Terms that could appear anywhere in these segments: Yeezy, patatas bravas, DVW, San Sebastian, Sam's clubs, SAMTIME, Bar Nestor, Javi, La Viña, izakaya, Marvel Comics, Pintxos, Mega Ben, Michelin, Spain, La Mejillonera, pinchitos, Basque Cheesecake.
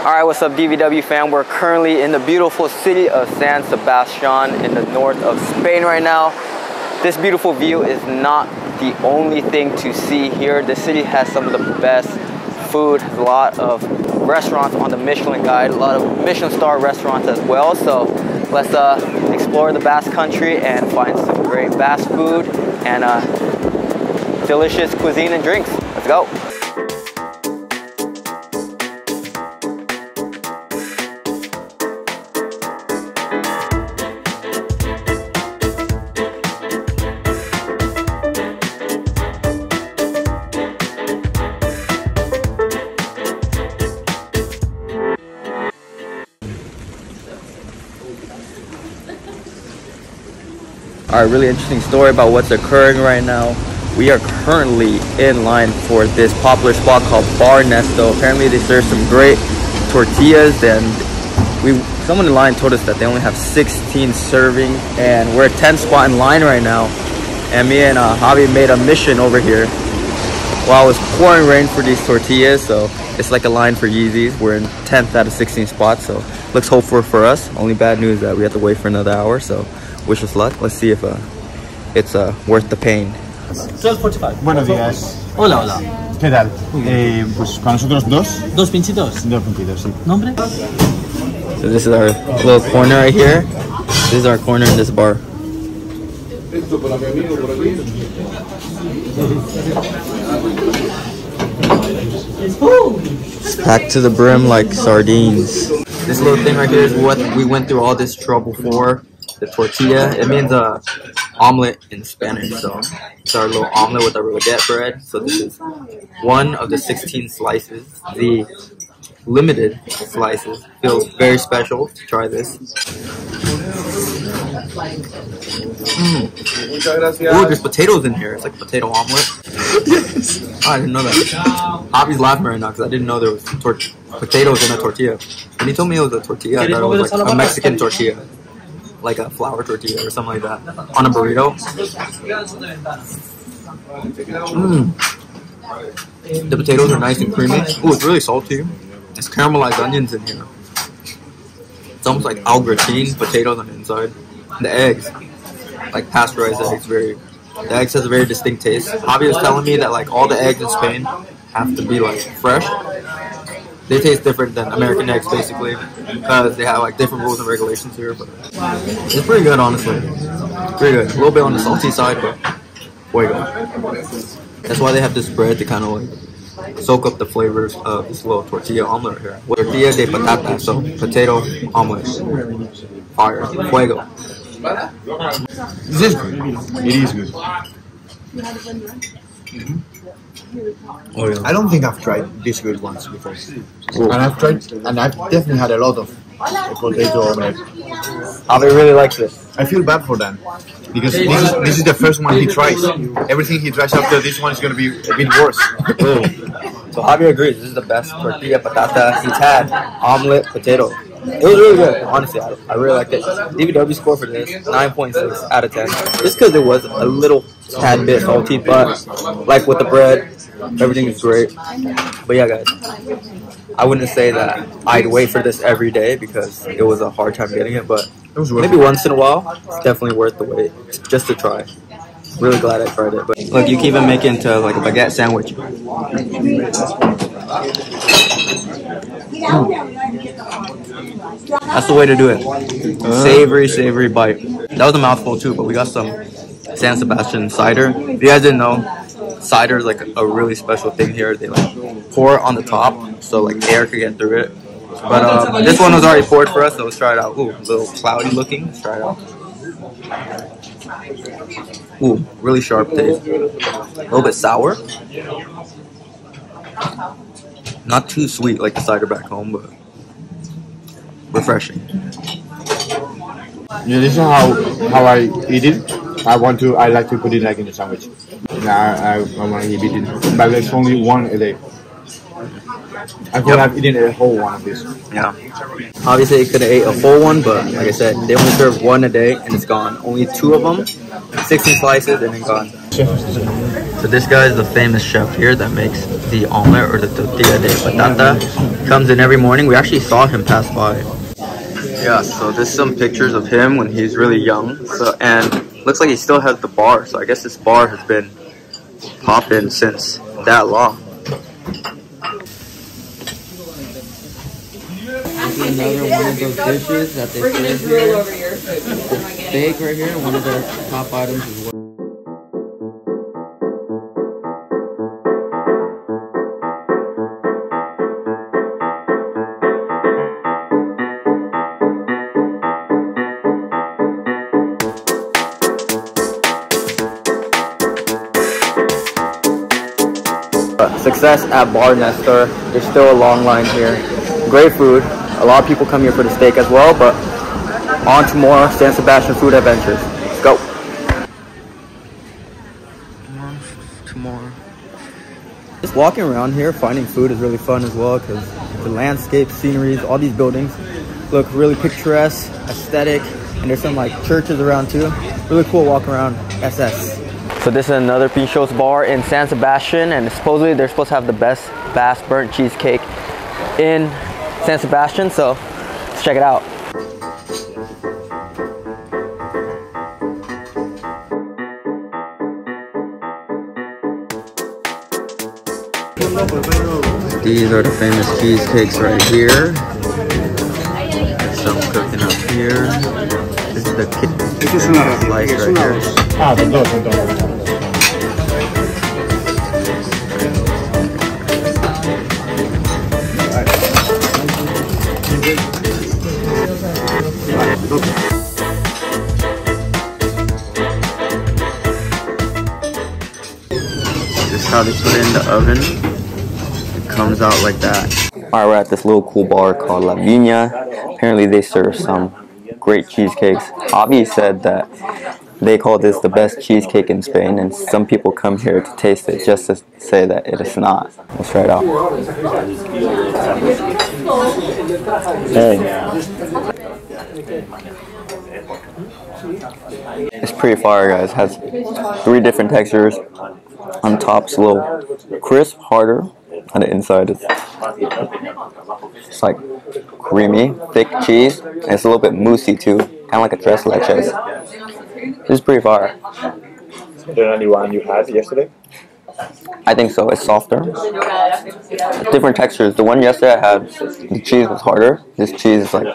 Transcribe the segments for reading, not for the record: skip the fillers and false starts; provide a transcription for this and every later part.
Alright, what's up DVW fam? We're currently in the beautiful city of San Sebastian in the north of Spain right now. This beautiful view is not the only thing to see here. The city has some of the best food, a lot of restaurants on the Michelin guide, a lot of Michelin star restaurants as well. So let's explore the Basque country and find some great Basque food and delicious cuisine and drinks. Let's go. All right, really interesting story about what's occurring right now. We are currently in line for this popular spot called Bar Nestor. Apparently they serve some great tortillas, and someone in line told us that they only have 16 servings, and we're at 10th spot in line right now. And me and Javi made a mission over here while it was pouring rain for these tortillas, so it's like a line for Yeezys. We're in 10th out of 16 spots, so looks hopeful for us. Only bad news that we have to wait for another hour, so wish us luck. Let's see if it's worth the pain. 12:45. Buenos días. Hola, hola. ¿Qué tal? Pues para nosotros dos pinchitos. Dos pinchitos, sí. ¿Nombre? So this is our little corner right here. This is our corner in this bar. It's packed to the brim like sardines. This little thing right here is what we went through all this trouble for. The tortilla, it means omelet in Spanish, so it's our little omelet with our baguette bread. So this is one of the 16 slices. The limited slices feels very special to try this. Oh, there's potatoes in here. It's like a potato omelet. Yes. Oh, I didn't know that. Javi's laughing right now because I didn't know there was potatoes in a tortilla. When he told me it was a tortilla, I thought it was like a Mexican tortilla, like a flour tortilla or something like that, on a burrito. The potatoes are nice and creamy. Oh, it's really salty. There's caramelized onions in here. It's almost like au gratin potatoes on the inside. And the eggs, like pasteurized eggs, the eggs has a very distinct taste. Javi was telling me that like all the eggs in Spain have to be like fresh. They taste different than American eggs, basically, because they have like different rules and regulations here. But it's pretty good, honestly. Pretty good. A little bit on the salty side, but way good. That's why they have this bread to kind of like soak up the flavors of this little tortilla omelet here. Tortilla de patata, so potato omelet. Fire, fuego. Is this good? It is good. Oh, yeah. I don't think I've tried these good ones before. Ooh. And I've definitely had a lot of potato omelette. Javi really likes this. I feel bad for them because this is the first one he tries. Everything he tries after this one is going to be a bit worse. So Javi agrees. This is the best tortilla patata he's had. Omelette, potato. It was really good. Honestly, I really like this. DVW score for this, 9.6 out of 10. Just because it was a little tad bit salty, but like with the bread, everything is great. But yeah, guys, I wouldn't say that I'd wait for this every day because it was a hard time getting it, but maybe once in a while, it's definitely worth the wait just to try. Really glad I tried it. But look, you can even make it into like a baguette sandwich. That's the way to do it. Savory bite. That was a mouthful too, but we got some San Sebastian cider. If you guys didn't know, cider is like a really special thing here. They like pour it on the top so like air could get through it. But this one was already poured for us, so let's try it out. Ooh, a little cloudy looking. Let's try it out. Ooh, really sharp taste. A little bit sour. Not too sweet like the cider back home, but refreshing. Yeah, this is how I eat it. I like to put it like in a sandwich. Nah, I want to eat it, but there's only one a day. I could have eaten a whole one of this. Yeah. Obviously, it could have ate a full one, but like I said, they only serve one a day, and it's gone. Only two of them, 16 slices, and then gone. So this guy is the famous chef here that makes the omelet or the tortilla de patata. Comes in every morning. We actually saw him pass by. Yeah, so there's some pictures of him when he's really young. So, and looks like he still has the bar. So I guess this bar has been popping since that long. This is another one of those dishes that they serve here. It's steak right here, one of their top items as well. Success at Bar Nestor. There's still a long line here. Great food. A lot of people come here for the steak as well, but on to more San Sebastian food adventures. Let's go. Tomorrow. Just walking around here, finding food is really fun as well, because the landscape, sceneries, all these buildings look really picturesque, aesthetic, and there's some like churches around too. Really cool walk around SS. So this is another Pintxos bar in San Sebastian, and supposedly they're supposed to have the best Basque burnt cheesecake in San Sebastian, so let's check it out. These are the famous cheesecakes right here. Some cooking up here. This is the slice right here. This is how they put it in the oven. It comes out like that. Alright, we're at this little cool bar called La Viña. Apparently they serve some great cheesecakes. Avi said that they call this the best cheesecake in Spain, and some people come here to taste it just to say that it is not. Let's try it out. Hey. It's pretty fire, guys. It has three different textures. On top's a little crisp, harder. On the inside, it's like creamy, thick cheese, and it's a little bit moussey too, kind of like a tres leches. This is pretty fire. Is there the only one you had yesterday? I think so. It's softer. Different textures. The one yesterday I had, the cheese was harder. This cheese is like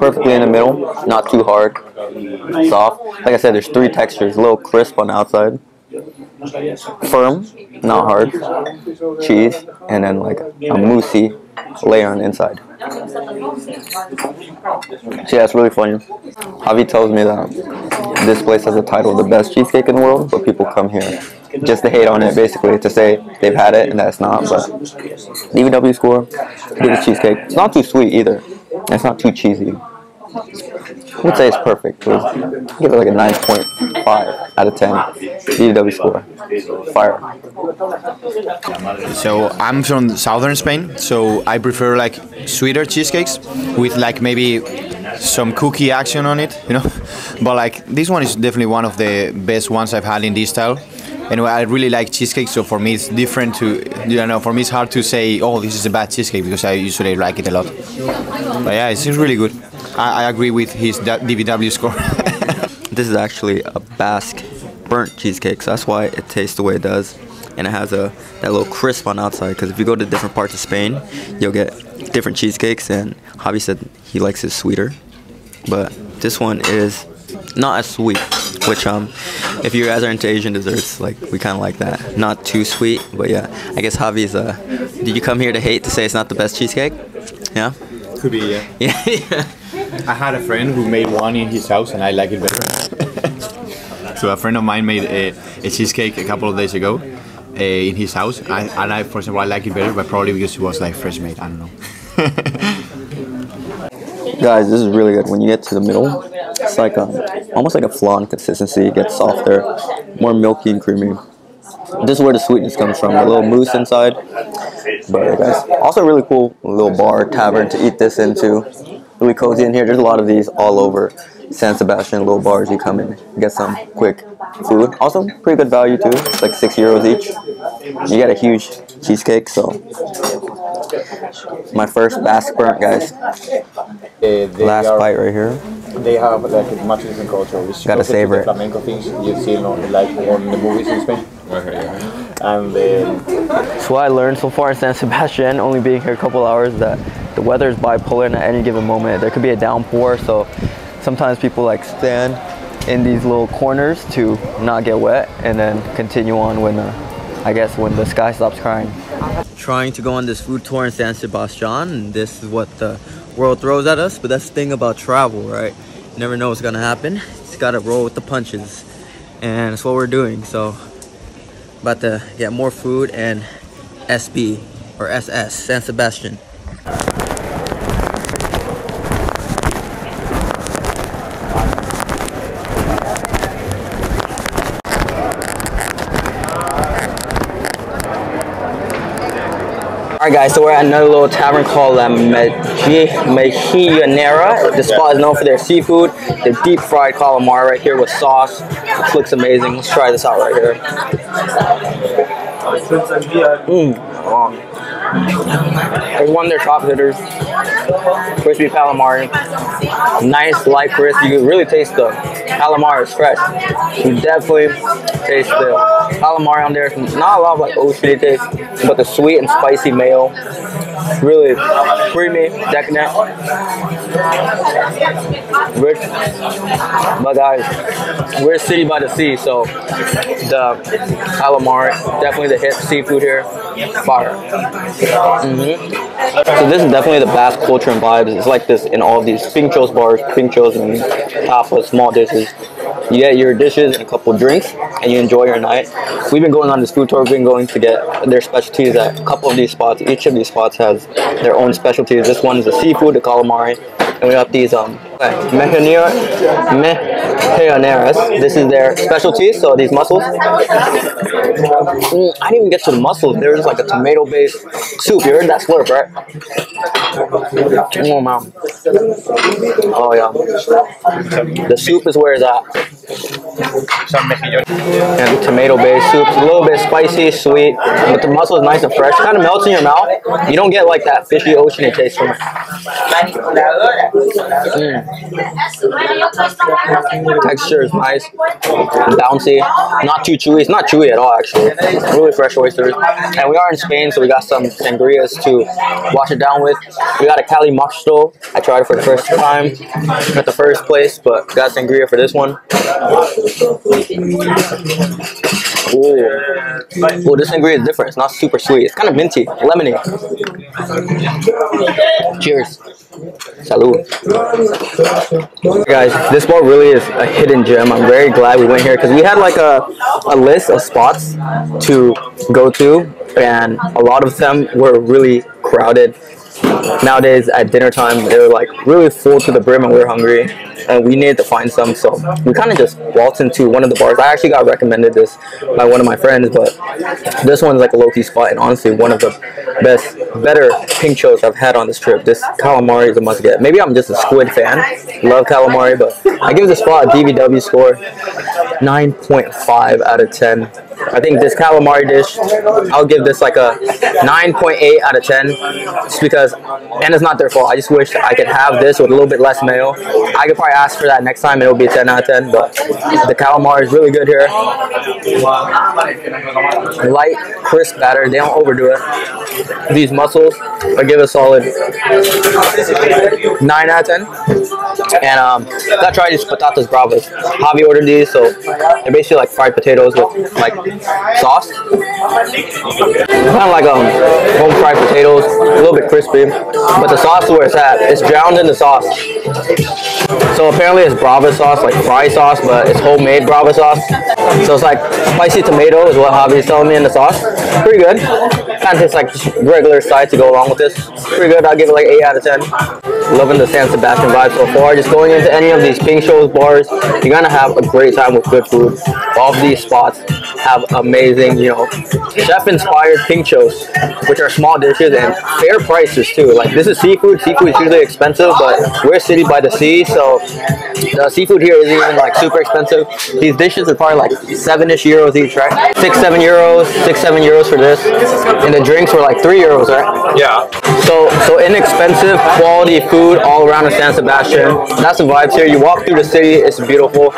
perfectly in the middle, not too hard, soft. Like I said, there's three textures. A little crisp on the outside. Firm, not hard, cheese, and then like a moussey layer on the inside. So yeah, it's really funny. Javi tells me that this place has the title of the best cheesecake in the world, but people come here just to hate on it, basically, to say they've had it and that it's not. But DVW score, good cheesecake. It's not too sweet either. It's not too cheesy. I would say it's perfect. Give it like a 9.5 out of 10. DVW score. Fire. So I'm from southern Spain, so I prefer like sweeter cheesecakes with like maybe some cookie action on it, you know. But like this one is definitely one of the best ones I've had in this style. And I really like cheesecake, so for me it's different to, you know, for me it's hard to say, oh, this is a bad cheesecake, because I usually like it a lot. But yeah, it's really good. I agree with his DVW score. This is actually a Basque burnt cheesecake, so that's why it tastes the way it does. And it has that little crisp on the outside, because if you go to different parts of Spain, you'll get different cheesecakes, and Javi said he likes it sweeter. But this one is not as sweet, which if you guys are into Asian desserts, like we kind of like that. Not too sweet, but yeah. I guess Javi's, did you come here to hate to say it's not the best cheesecake? Yeah? Could be, yeah. Yeah. I had a friend who made one in his house and I like it better. So a friend of mine made a cheesecake a couple of days ago in his house, and I, for example, I like it better, but probably because it was like fresh made, I don't know. Guys, this is really good. When you get to the middle, it's like almost like a flan consistency. It gets softer, more milky and creamy. This is where the sweetness comes from, a little mousse inside. But guys, also really cool little bar, tavern to eat this into. Really cozy in here. There's a lot of these all over San Sebastian, little bars you come in, get some quick. food. Also, pretty good value too. It's like €6 each. You get a huge cheesecake, so my first Basque burnt, guys. Last bite right here. They have like a much different culture. Gotta savor it. Flamenco things you see like on the movies in Spain. Okay, yeah. And so what I learned so far in San Sebastian, only being here a couple hours, that the weather is bipolar, and at any given moment there could be a downpour. So sometimes people like stand in these little corners to not get wet, and then continue on when I guess when the sky stops crying. Trying to go on this food tour in San Sebastian, and this is what the world throws at us. But that's the thing about travel, right? You never know what's gonna happen. Just gotta roll with the punches, and that's what we're doing. So. About to get more food and SB or SS, San Sebastian. Alright guys, so we're at another little tavern called La Mejillonera. The spot is known for their seafood, their deep fried calamari right here with sauce. This looks amazing. Let's try this out right here. There's one of their top hitters. Crispy calamari. Nice, light crisp. You can really taste the calamari. It's fresh. You definitely taste the calamari on there. Not a lot of like ocean taste, but the sweet and spicy mayo. Really creamy, decadent, rich. But guys, we're a city by the sea, so the calamari, definitely the hip seafood here, fire. So this is definitely the Basque culture and vibes. It's like this in all these Pintxos bars, Pintxos and tapas, small dishes. You get your dishes and a couple drinks, and you enjoy your night. We've been going on this food tour. We've been going to get their specialties at a couple of these spots. Each of these spots has their own specialties. This one is the seafood, the calamari, and we have these mejoneras. This is their specialty, so these mussels. I didn't even get to the mussels. There's like a tomato-based soup. You heard that slurp, right? Oh, man. Oh, yeah. The soup is where it's at. And tomato-based soup, a little bit spicy, sweet, but the mussel is nice and fresh. Kind of melts in your mouth. You don't get like that fishy ocean taste from it. Texture is nice, bouncy, not too chewy. It's not chewy at all, actually. Really fresh oysters. And we are in Spain, so we got some sangrias to wash it down with. We got a Cali Mosto. I tried it for the first time at the first place, but got sangria for this one. Oh, this ingredient is different. It's not super sweet. It's kind of minty, lemony. Cheers. Salud. Guys, this bar really is a hidden gem. I'm very glad we went here because we had like a list of spots to go to, and a lot of them were really crowded. Nowadays at dinner time, they were like really full to the brim, and we were hungry, and we needed to find some, so we kind of just waltzed into one of the bars. I actually got recommended this by one of my friends, but this one's like a low-key spot, and honestly one of the best, better Pintxos I've had on this trip. This calamari is a must-get. Maybe I'm just a squid fan, love calamari, but I give this spot a DVW score, 9.5 out of 10. I think this calamari dish, I'll give this like a 9.8 out of 10, just because, and it's not their fault. I just wish I could have this with a little bit less mayo. I could probably ask for that next time and it'll be a 10 out of 10, but the calamari is really good here. Light, crisp batter. They don't overdo it. These mussels, I give a solid 9 out of 10. And I gotta try these patatas bravas. Javi ordered these, so they're basically like fried potatoes with like sauce. Kind of like home fried potatoes, a little bit crispy, but the sauce is where it's at. It's drowned in the sauce. So apparently it's brava sauce, like fry sauce, but it's homemade brava sauce. So it's like spicy tomato is what Javi is telling me in the sauce. Pretty good. Kind of tastes like just regular side to go along with this. Pretty good. I'll give it like 8 out of 10. Loving the San Sebastian vibe so far. Just going into any of these Pintxos bars, you're gonna have a great time with good food. All of these spots have amazing, you know, chef-inspired pintxos, which are small dishes and fair prices too. Like, this is seafood. Seafood is usually expensive, but we're city by the sea, so the seafood here isn't even like super expensive. These dishes are probably like 7-ish euros each, right? 6-7 euros for this, and the drinks were like 3 euros, right? Yeah. So inexpensive, quality food all around in San Sebastian. That's the vibes here. You walk through the city, it's beautiful,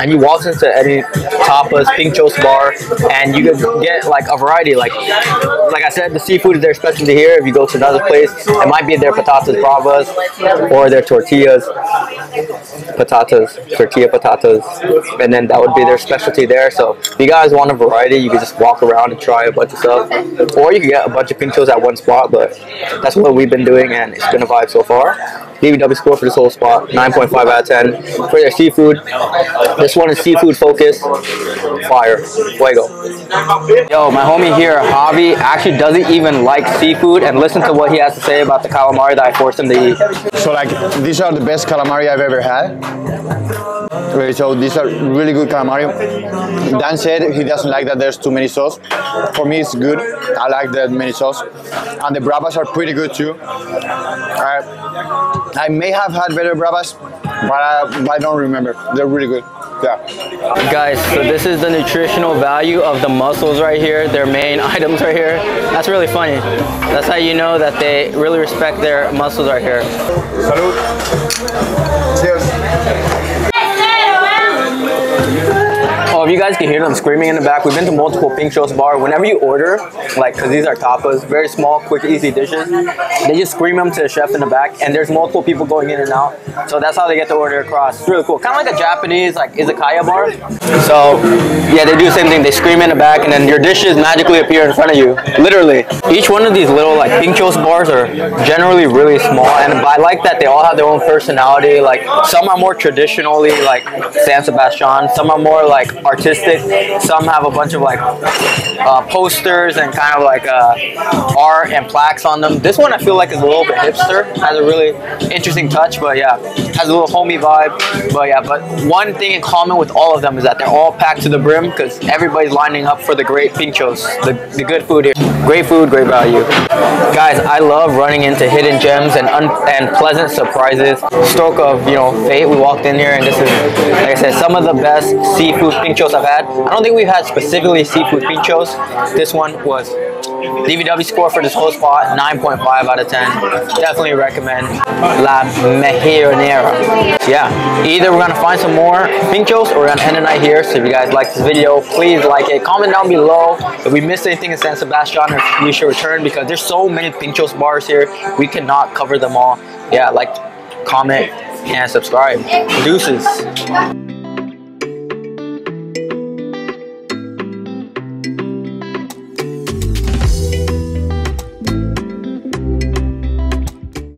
and you walk into any tapas, pintxos bar, and you can get like a variety. Like I said, the seafood is their specialty here. If you go to another place, it might be their patatas bravas or their tortillas. Tortilla patatas, and then that would be their specialty there. So if you guys want a variety, you can just walk around and try a bunch of stuff, or you can get a bunch of pintxos at one spot. But that's what we've been doing, and it's been a vibe so far. DVW score for this whole spot, 9.5 out of 10 for their seafood. This one is seafood focused. Fire. Fuego. Yo, my homie here, Javi, actually doesn't even like seafood, and listen to what he has to say about the calamari that I forced him to eat. So like, these are the best calamari I've ever had. So these are really good calamari. Dan said he doesn't like that there's too many sauce. For me, it's good. I like that many sauce. And the bravas are pretty good too. I may have had better bravas, but I don't remember. They're really good. Yeah. Guys, so this is the nutritional value of the mussels right here, their main items right here. That's really funny. That's how you know that they really respect their mussels right here. Salud. Cheers. If you guys can hear them screaming in the back, we've been to multiple pintxos bar. Whenever you order, like, because these are tapas, very small, quick, easy dishes, they just scream them to the chef in the back, and there's multiple people going in and out, so that's how they get the order across. It's really cool, kind of like a Japanese, like, izakaya bar. So yeah, they do the same thing. They scream in the back, and then your dishes magically appear in front of you, literally. Each one of these little, like, pintxos bars are generally really small, and I like that they all have their own personality. Like, some are more traditionally like San Sebastian, some are more like artistic, some have a bunch of like posters and kind of like art and plaques on them. This one I feel like is a little bit hipster, has a really interesting touch, but yeah, has a little homey vibe. But yeah, but one thing in common with all of them is that they're all packed to the brim, because everybody's lining up for the great pintxos, the good food here. Great food, great value. Guys, I love running into hidden gems and pleasant surprises. Stroke of, you know, fate, we walked in here, and this is, like I said, some of the best seafood pintxos I've had. I don't think we've had specifically seafood pintxos. This one was DVW score for this whole spot, 9.5 out of 10. Definitely recommend La Mejillonera. Yeah, either we're gonna find some more pintxos or we're gonna end the night here. So if you guys like this video, please like it, comment down below if we missed anything in San Sebastian or if we should return, because there's so many pintxos bars here, we cannot cover them all. Yeah, like, comment, and subscribe. Deuces.